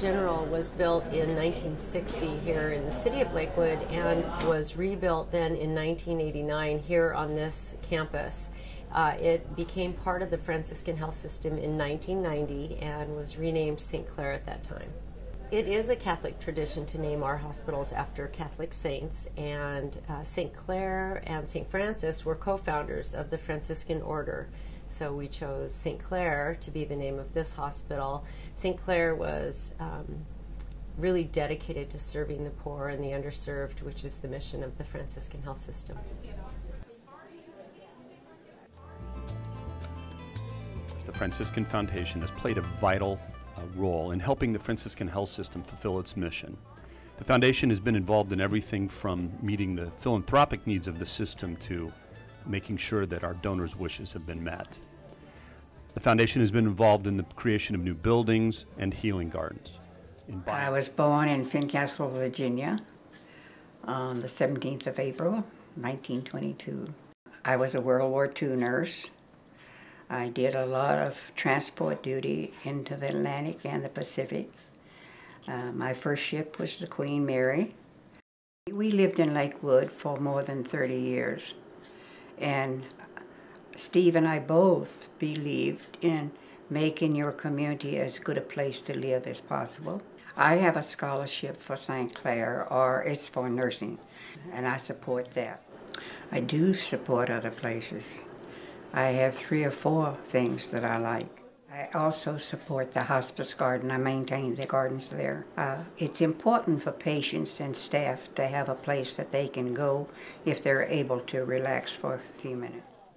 General was built in 1960 here in the city of Lakewood and was rebuilt then in 1989 here on this campus. It became part of the Franciscan Health System in 1990 and was renamed St. Clare at that time. It is a Catholic tradition to name our hospitals after Catholic saints, and St. Clare and St. Francis were co-founders of the Franciscan Order. So we chose St. Clare to be the name of this hospital. St. Clare was really dedicated to serving the poor and the underserved, which is the mission of the Franciscan Health System. The Franciscan Foundation has played a vital role in helping the Franciscan Health System fulfill its mission. The Foundation has been involved in everything from meeting the philanthropic needs of the system to making sure that our donors' wishes have been met. The Foundation has been involved in the creation of new buildings and healing gardens. I was born in Fincastle, Virginia on the 17th of April, 1922. I was a World War II nurse. I did a lot of transport duty into the Atlantic and the Pacific. My first ship was the Queen Mary. We lived in Lakewood for more than 30 years. And Steve and I both believed in making your community as good a place to live as possible. I have a scholarship for St. Clare, or it's for nursing, and I support that. I do support other places. I have 3 or 4 things that I like. I also support the hospice garden. I maintain the gardens there. It's important for patients and staff to have a place that they can go if they're able to relax for a few minutes.